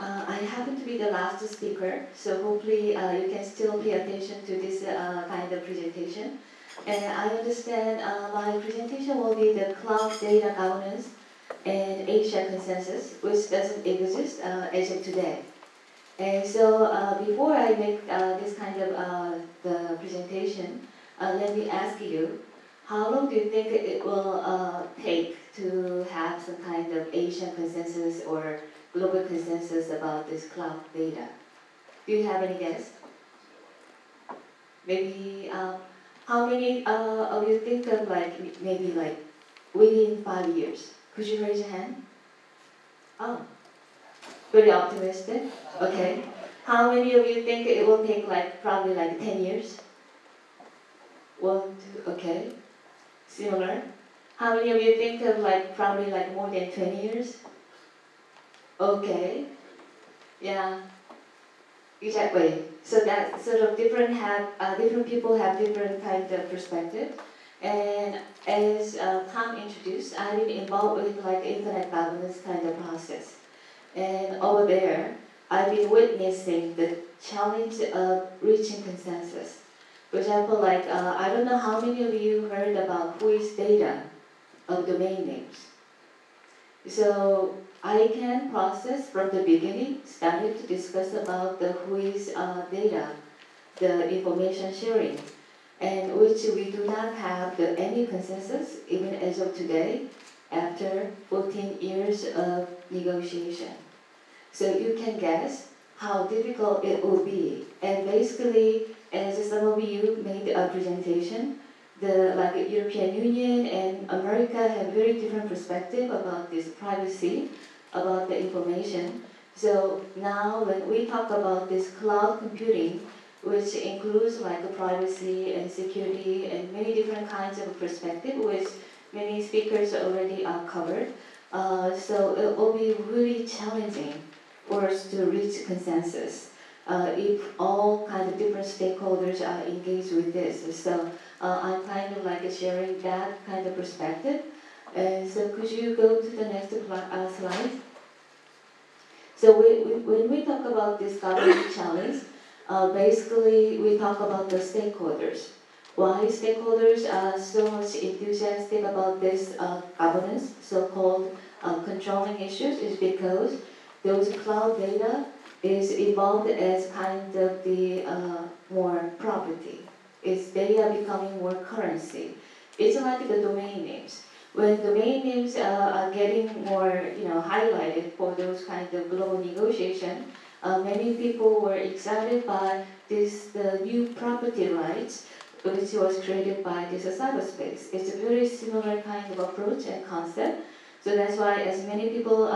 I happen to be the last speaker, so hopefully you can still pay attention to this kind of presentation. And I understand my presentation will be the Cloud Data Governance and Asia Consensus, which doesn't exist as of today. And so before I make this kind of the presentation, let me ask you, how long do you think it will take to have some kind of Asian consensus or global consensus about this cloud data? Do you have any guess? Maybe how many of you think of like maybe like within 5 years? Could you raise your hand? Oh, very optimistic. Okay. How many of you think it will take like probably like 10 years? 1, 2. Okay. Similar. How many of you think of like probably like more than 20 years? Okay. Yeah. Exactly. So that sort of different people have different kind of perspective. And as Tom introduced, I've been involved with like internet governance kind of process. And over there, I've been witnessing the challenge of reaching consensus. For example, like I don't know how many of you heard about WHOIS data of domain names. So ICANN process from the beginning started to discuss about the WHOIS data, the information sharing, and which we do not have any consensus even as of today after 14 years of negotiation. So you can guess how difficult it will be. And basically, as some of you made a presentation, the European Union and America have very different perspective about this privacy, about the information. So now when we talk about this cloud computing, which includes like privacy and security and many different kinds of perspective, which many speakers already covered. So it will be really challenging for us to reach consensus if all kind of different stakeholders are engaged with this. So I'm kind of like sharing that kind of perspective. And so could you go to the next slide? So when we talk about this governance challenge, basically, we talk about the stakeholders. Why stakeholders are so much enthusiastic about this governance, so-called controlling issues, is because those cloud data is evolved as kind of the more property. They are becoming more currency. It's like the domain names. When domain names are getting more, highlighted for those kind of global negotiation. Many people were excited by the new property rights, which was created by this cyberspace. It's a very similar kind of approach and concept. So that's why, as many people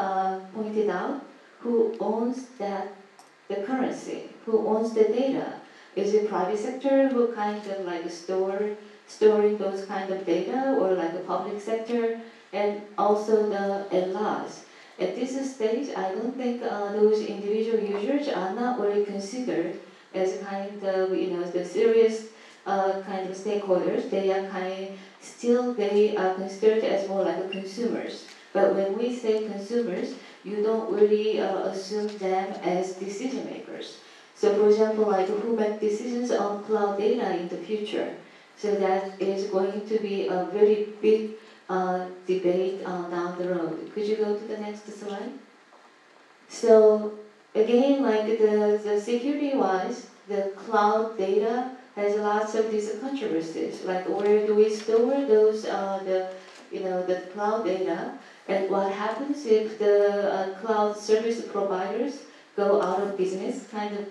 pointed out, who owns the currency, who owns the data? Is it private sector who kind of like storing those kind of data, or like the public sector, and also the laws? At this stage, I don't think those individual users are not really considered as kind of the serious kind of stakeholders. They are still are considered as more like consumers. But when we say consumers, you don't really assume them as decision makers. So, for example, like who make decisions on cloud data in the future? So that is going to be a very big debate down the road. Could you go to the next slide? So again, like the security-wise, the cloud data has lots of these controversies. Like, where do we store those the cloud data, and what happens if the cloud service providers go out of business? Kind of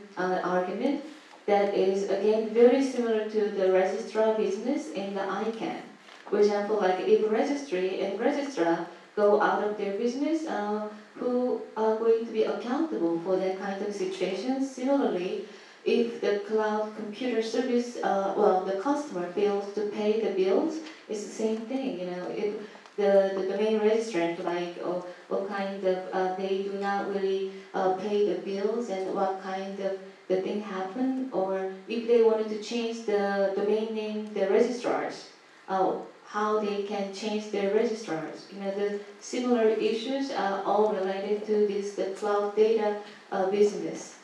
argument that is again very similar to the registrar business in the ICANN. For example, like if registry and registrar go out of their business, who are going to be accountable for that kind of situation? Similarly, if the cloud computer service, the customer fails to pay the bills, it's the same thing. If the domain registrant, they do not really pay the bills, and what kind of the thing happened, or if they wanted to change the domain name, the registrars. how they can change their registrars. You know, the similar issues are all related to this, the cloud data business.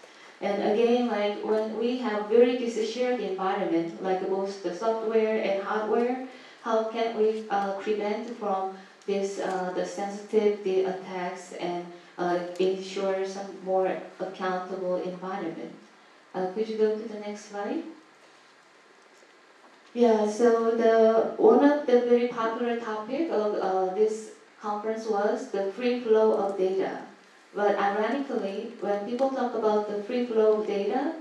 And again, like when we have very shared environment, like both the software and hardware, how can we prevent from this the sensitive attacks and ensure some more accountable environment? Could you go to the next slide? Yeah, so one of the very popular topic of this conference was the free flow of data. But ironically, when people talk about the free flow of data,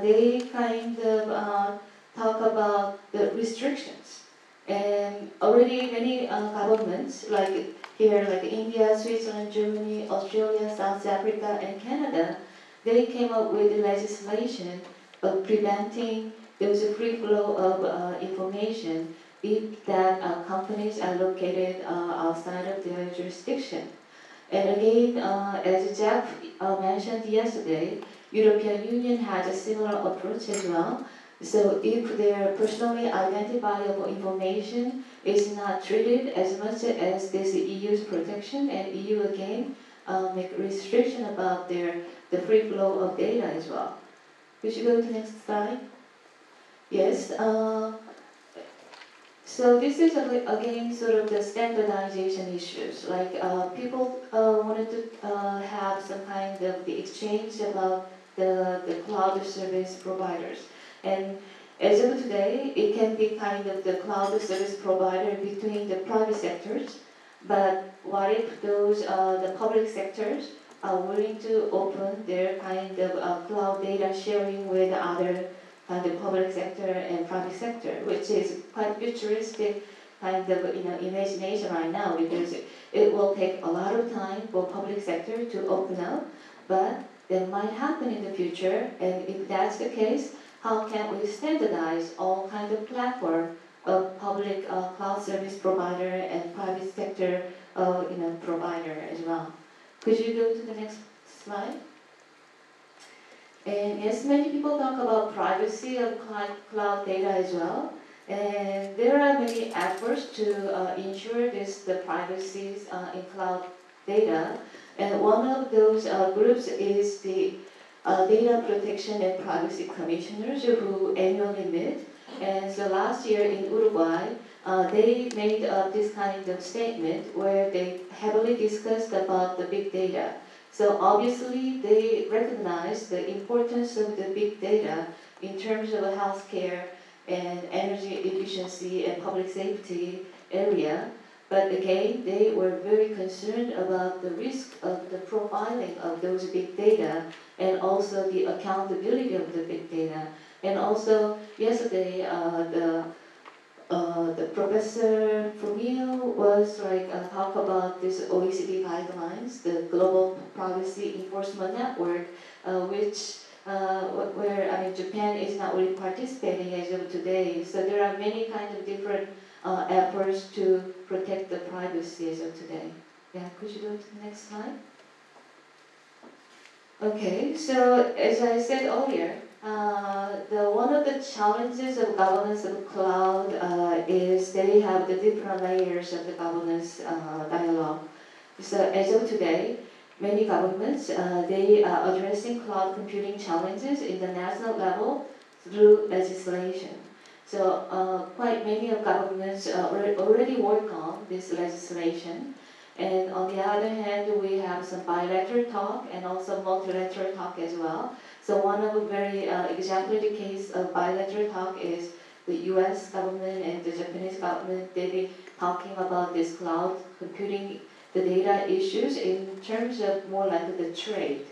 they kind of talk about the restrictions. And already many governments, like here, like India, Switzerland, Germany, Australia, South Africa, and Canada, they came up with legislation of preventing those free flow of information if that companies are located outside of their jurisdiction. And again, as Jeff mentioned yesterday, European Union has a similar approach as well. So if their personally identifiable information is not treated as much as this EU's protection, and EU again make restriction about the free flow of data as well. Could you go to the next slide? Yes. So this is again sort of the standardization issues. Like people wanted to have some kind of the exchange about the cloud service providers, and as of today, it can be kind of the cloud service provider between the private sectors. But what if those the public sectors are willing to open their kind of cloud data sharing with other? The public sector and private sector, which is quite futuristic kind of imagination right now, because it will take a lot of time for public sector to open up, but that might happen in the future. And if that's the case, how can we standardize all kinds of platform of public cloud service provider and private sector provider as well? Could you go to the next slide? And yes, many people talk about privacy of cloud data as well. And there are many efforts to ensure this, the privacy in cloud data. And one of those groups is the Data Protection and Privacy Commissioners, who annually meet. And so last year in Uruguay, they made this kind of statement where they heavily discussed about the big data. So obviously, they recognize the importance of the big data in terms of healthcare and energy efficiency and public safety area. But again, they were very concerned about the risk of the profiling of those big data and also the accountability of the big data. And also yesterday, the Professor Fumio was like talk about this OECD guidelines, the Global Privacy Enforcement Network, where I mean Japan is not really participating as of today. So there are many kind of different efforts to protect the privacy as of today. Yeah, could you go to the next slide? Okay, so as I said earlier, one of the challenges of governance of cloud is they have the different layers of the governance dialogue. So as of today, many governments, they are addressing cloud computing challenges in the national level through legislation. So quite many of governments already work on this legislation. And on the other hand, we have some bilateral talk and also multilateral talk as well. So one of the very exemplary case of bilateral talk is the U.S. government and the Japanese government. They've been talking about this cloud computing, the data issues in terms of more like the trade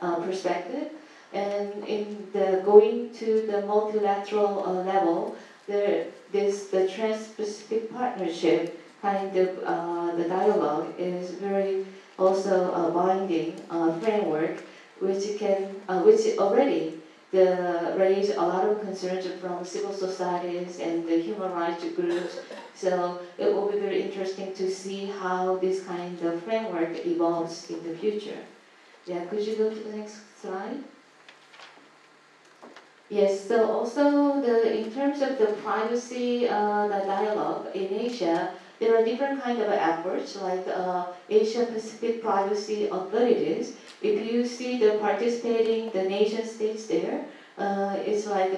perspective. And in the going to the multilateral level, the Trans-Pacific Partnership kind of the dialogue is very also a binding framework, which already raised a lot of concerns from civil societies and the human rights groups. So it will be very interesting to see how this kind of framework evolves in the future. Yeah, could you go to the next slide? Yes, so also in terms of the privacy the dialogue in Asia, there are different kind of efforts like Asia-Pacific privacy authorities. If you see the participating the nation states there, it's like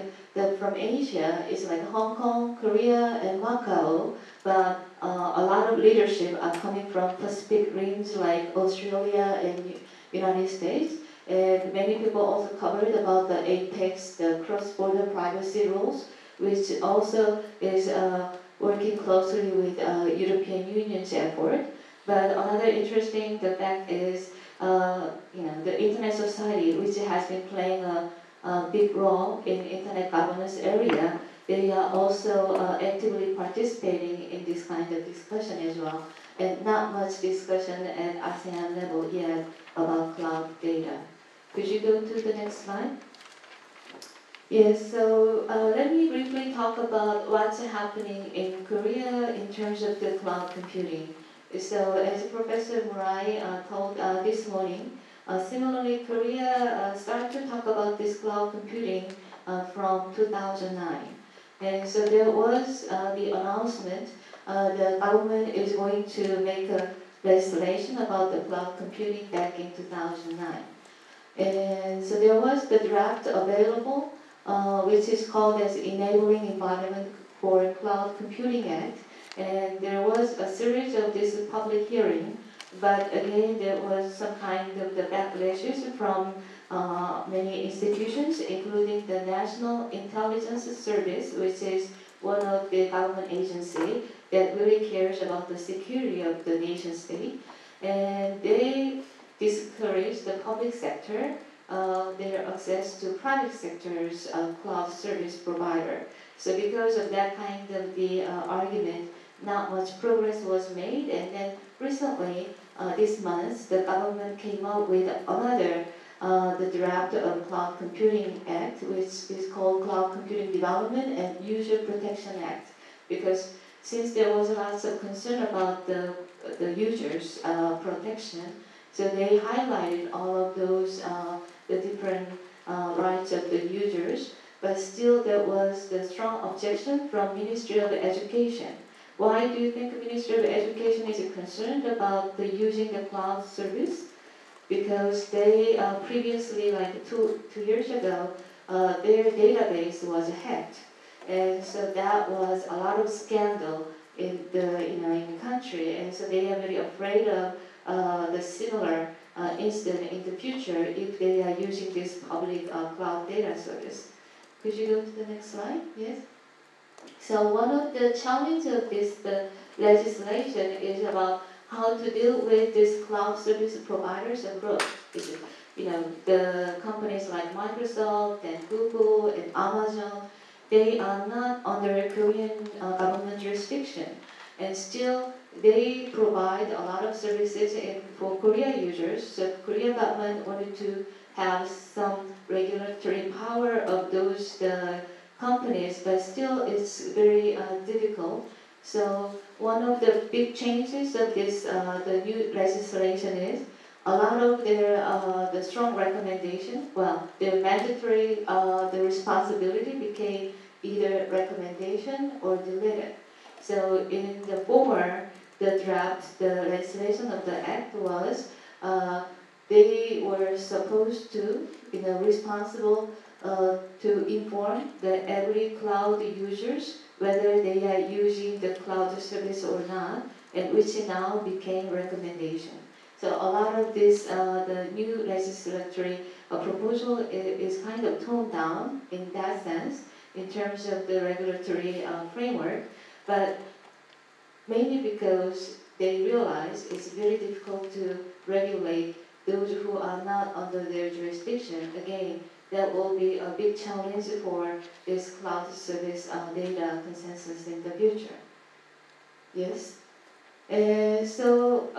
from Asia, it's like Hong Kong, Korea, and Macau, but a lot of leadership are coming from Pacific Rims like Australia and United States. And many people also covered about the APEX, the cross-border privacy rules, which also is working closely with European Union's effort. But another interesting fact is, the Internet Society, which has been playing a big role in Internet governance area, they are also actively participating in this kind of discussion as well. And not much discussion at ASEAN level yet about cloud data. Could you go to the next slide? Yes, so let me briefly talk about what's happening in Korea in terms of the cloud computing. So as Professor Murai told this morning, similarly Korea started to talk about this cloud computing from 2009. And so there was the announcement the government is going to make a legislation about the cloud computing back in 2009. And so there was the draft available, which is called as Enabling Environment for Cloud Computing Act. And there was a series of this public hearing, but again, there was some kind of the backlashes from many institutions, including the National Intelligence Service, which is one of the government agency that really cares about the security of the nation state. And they discourage the public sector, their access to private sector's cloud service provider. So because of that kind of the argument, not much progress was made. And then recently, this month, the government came up with another the draft of Cloud Computing Act, which is called Cloud Computing Development and User Protection Act, because since there was lots of concern about the users' protection, so they highlighted all of those the different rights of the users, but still there was the strong objection from Ministry of Education. Why do you think Ministry of Education is concerned about the using the cloud service? Because they previously, like two years ago, their database was hacked. And so that was a lot of scandal in the, in the country. And so they are very afraid of the similar incident in the future if they are using this public cloud data service. Could you go to the next slide? Yes. So one of the challenges of this legislation is about how to deal with these cloud service providers and growth. The companies like Microsoft and Google and Amazon, they are not under Korean government jurisdiction. And still, they provide a lot of services for Korea users. So Korean government wanted to have some regulatory power of those companies, but still it's very difficult. So one of the big changes of this the new legislation is a lot of their the strong recommendation. Well, their mandatory the responsibility became either recommendation or deleted. So in the former, the draft the legislation of the act was they were supposed to responsible to inform the every cloud users whether they are using the cloud service or not, and which now became recommendation. So a lot of this, the new legislatory proposal is kind of toned down in that sense, in terms of the regulatory framework, but mainly because they realize it's very difficult to regulate those who are not under their jurisdiction. Again, that will be a big challenge for this cloud service data consensus in the future. Yes. And so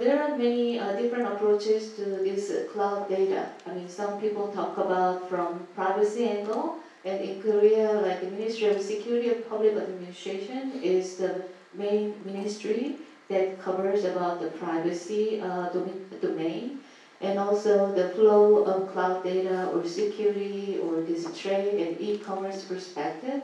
there are many different approaches to this cloud data. I mean, some people talk about from privacy angle, and in Korea, like the Ministry of Security and Public Administration is the main ministry that covers about the privacy domain. and also the flow of cloud data or security or this trade and e-commerce perspective.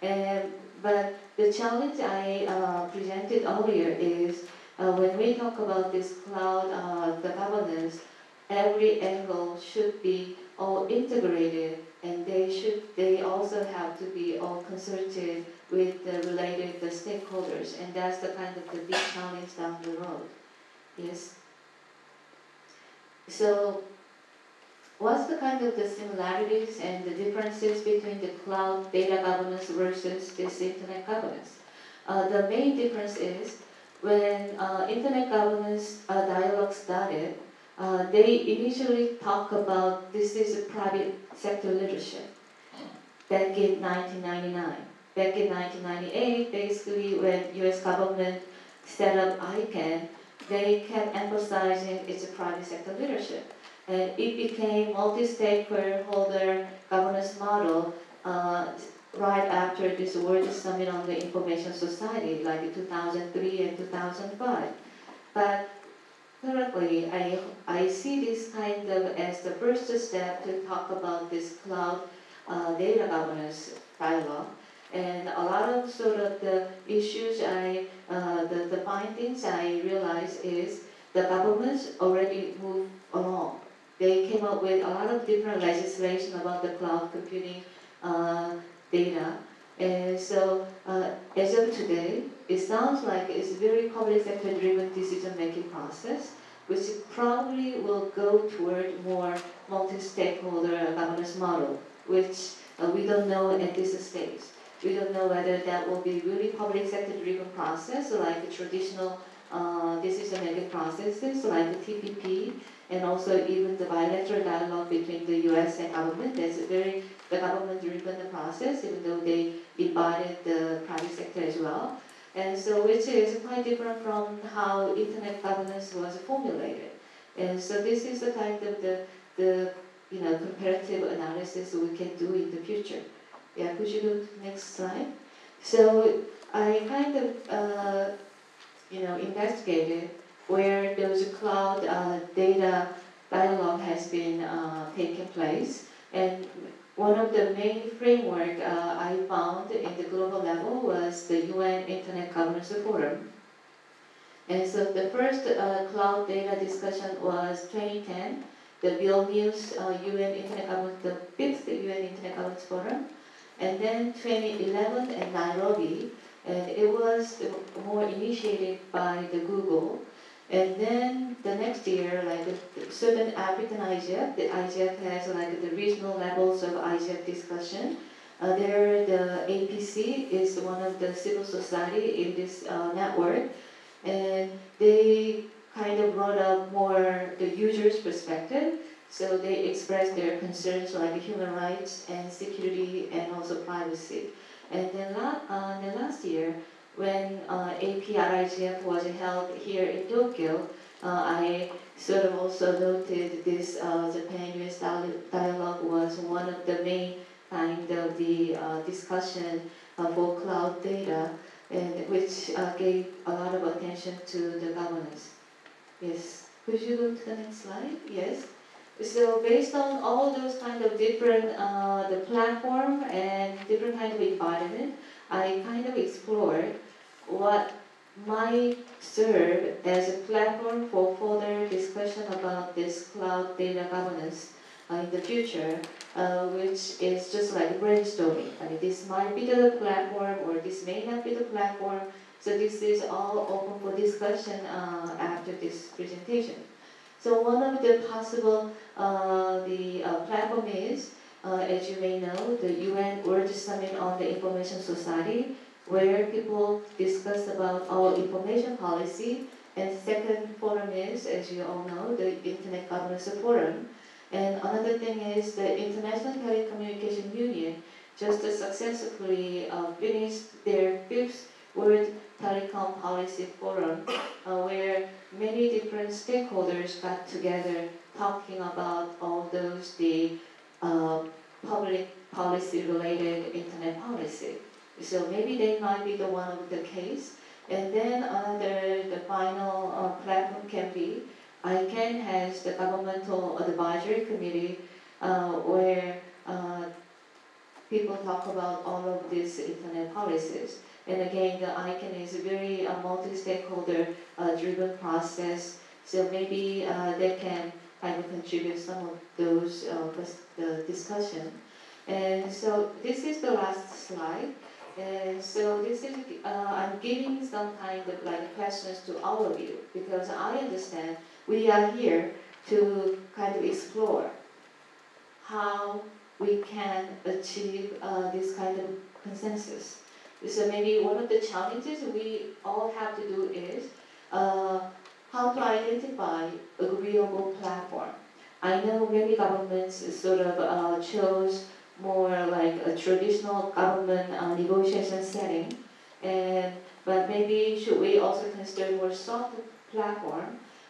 But the challenge I presented earlier is when we talk about this cloud the governance, every angle should be all integrated, and they also have to be all concerted with the related stakeholders, and that's the kind of the big challenge down the road. Yes. So what's the kind of the similarities and the differences between the cloud data governance versus this internet governance? The main difference is when internet governance dialogue started, they initially talk about this is a private sector leadership back in 1999. Back in 1998, basically when US government set up ICANN, they kept emphasizing it's a private sector leadership. And it became multi-stakeholder governance model right after this World Summit on the Information Society, like in 2003 and 2005. But currently, I see this kind of as the first step to talk about this cloud data governance dialogue. And a lot of sort of the issues the findings I realized is the governments already moved along. They came up with a lot of different legislation about the cloud computing data. And so as of today, it sounds like it's a very public sector driven decision-making process, which probably will go toward more multi-stakeholder governance model, which we don't know at this stage. We don't know whether that will be really public sector driven process, like the traditional decision-making processes, like the TPP, and also even the bilateral dialogue between the U.S. and government. That's very the government-driven process, even though they embodied the private sector as well. And so, which is quite different from how internet governance was formulated. And so, this is the kind of the comparative analysis we can do in the future. Yeah, could you go to the next slide? So I kind of investigated where those cloud data dialogue has been taking place, and one of the main framework I found in the global level was the UN Internet Governance Forum. And so the first cloud data discussion was 2010, the Vilnius UN Internet Governance, the 5th UN Internet Governance Forum. And then 2011 in Nairobi, and it was more initiated by the Google. And then the next year, like the Southern African IGF, the IGF has like the regional levels of IGF discussion. There, the APC is one of the civil society in this network, and they kind of brought up more the user's perspective. So they expressed their concerns like human rights and security and also privacy. And then last year, when APRIGF was held here in Tokyo, I sort of also noted this Japan-US dialogue was one of the main kind of the discussion for cloud data, and which gave a lot of attention to the governance. Yes, could you go to the next slide? Yes. So based on all those kind of different the platform and different kind of environment, I kind of explored what might serve as a platform for further discussion about this cloud data governance in the future, which is just like brainstorming. I mean, this might be the platform or this may not be the platform. So this is all open for discussion after this presentation. So one of the possible platform is, as you may know, the UN World Summit on the Information Society, where people discuss about our information policy. And second forum is, as you all know, the Internet Governance Forum. And another thing is the International Telecommunication Union just successfully finished their 5th World Telecom Policy Forum, where many different stakeholders got together talking about all those public policy related internet policy. So maybe they might be the one of the case. And then another, the final platform can be ICANN has the governmental advisory committee where people talk about all of these internet policies. And again, the ICANN is a very multi-stakeholder driven process. So maybe they can kind of contribute some of those discussion. And so this is the last slide. And so this is, I'm giving some kind of like questions to all of you, because I understand we are here to kind of explore how we can achieve this kind of consensus. So maybe one of the challenges we all have to do is how to identify agreeable platform. I know many governments sort of chose more like a traditional government negotiation setting, but maybe should we also consider more soft platform,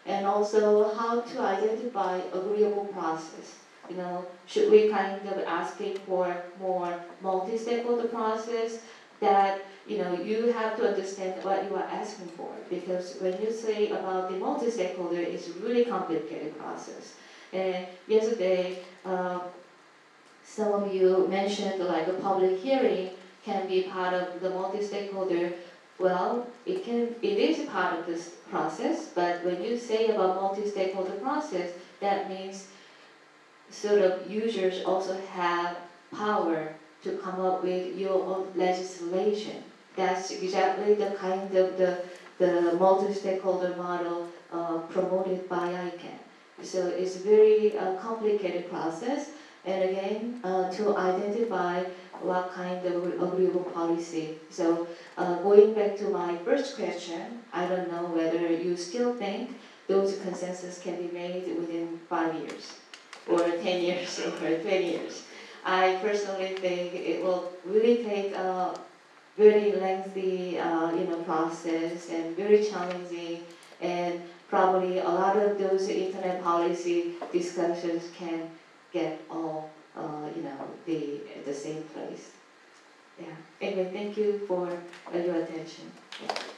and also how to identify agreeable process. You know, should we kind of asking for more multi-stakeholder process that, you know, you have to understand what you are asking for, because when you say about the multi-stakeholder, it's a really complicated process. And yesterday, some of you mentioned like a public hearing can be part of the multi-stakeholder. Well, it is part of this process, but when you say about multi-stakeholder process, that means sort of users also have power to come up with your own legislation. That's exactly the kind of the multi-stakeholder model promoted by ICANN. So it's a very complicated process. And again, to identify what kind of agreeable policy. So going back to my first question, I don't know whether you still think those consensus can be made within 5 years, or 10 years, or 20 years. I personally think it will really take a very lengthy process, and very challenging, and probably a lot of those internet policy discussions can get all be at the same place. Yeah. Anyway, thank you for your attention. Yeah.